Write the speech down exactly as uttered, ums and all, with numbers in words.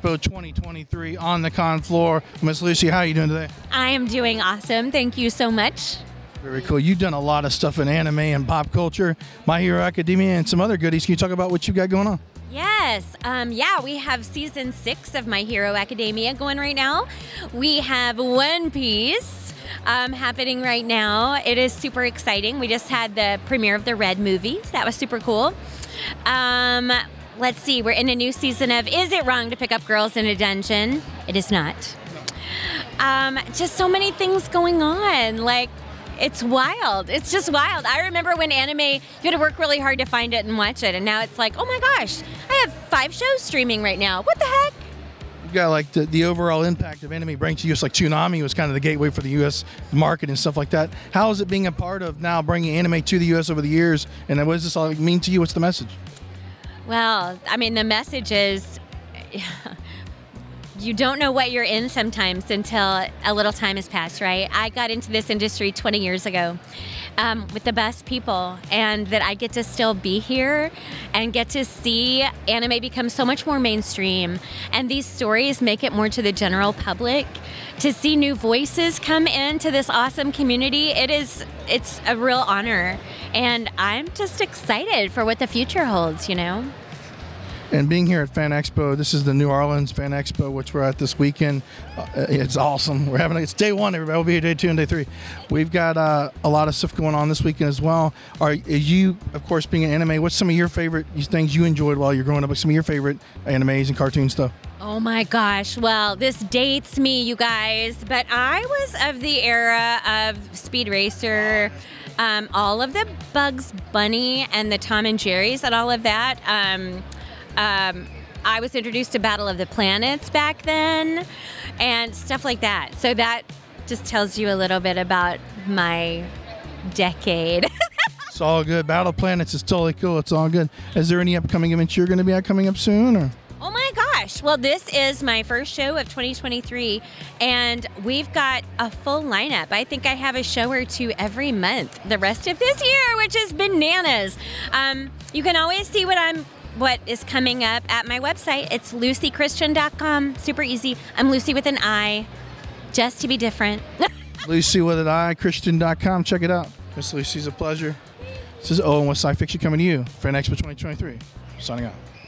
Expo twenty twenty-three on the con floor. Miss Luci, how are you doing today? I am doing awesome. Thank you so much. Very cool. You've done a lot of stuff in anime and pop culture, My Hero Academia, and some other goodies. Can you talk about what you've got going on? Yes. Um, yeah, we have season six of My Hero Academia going right now. We have One Piece um, happening right now. It is super exciting. We just had the premiere of the Red movie, so that was super cool. Um, let's see. We're in a new season of Is It Wrong to Pick Up Girls in a Dungeon? It is not. Um, just so many things going on. Like, it's wild. It's just wild. I remember when anime, you had to work really hard to find it and watch it. And now it's like, oh my gosh, I have five shows streaming right now. What the heck? You've got like the, the overall impact of anime brings to you. It's like Toonami was kind of the gateway for the U S market and stuff like that. How is it being a part of now bringing anime to the U S over the years? And what does this all mean to you? What's the message? Well, I mean, the message is... you don't know what you're in sometimes until a little time has passed, right? I got into this industry twenty years ago um, with the best people, and that I get to still be here and get to see anime become so much more mainstream. And these stories make it more to the general public. To see new voices come into this awesome community, it is, it's a real honor. And I'm just excited for what the future holds, you know? And being here at Fan Expo, this is the New Orleans Fan Expo, which we're at this weekend. Uh, it's awesome. We're having it's day one. Everybody will be here day two and day three. We've got uh, a lot of stuff going on this weekend as well. Are, are you, of course, being an anime? What's some of your favorite things you enjoyed while you're growing up? Like some of your favorite animes and cartoon stuff? Oh my gosh! Well, this dates me, you guys, but I was of the era of Speed Racer. Um, all of the Bugs Bunny and the Tom and Jerry's and all of that. Um, Um, I was introduced to Battle of the Planets back then and stuff like that. So that just tells you a little bit about my decade. It's all good. Battle of Planets is totally cool. It's all good. Is there any upcoming events you're going to be at coming up soon? Or? Oh my gosh. Well, this is my first show of twenty twenty-three, and we've got a full lineup. I think I have a show or two every month the rest of this year, which is bananas. Um, you can always see what I'm what is coming up at my website. It's Luci Christian dot com. Super easy. I'm Luci with an I, just to be different. Luci with an I, Christian dot com. Check it out. Miss Luci's a pleasure. This is Owen with SciFiction coming to you for Fan Expo twenty twenty-three. Signing out.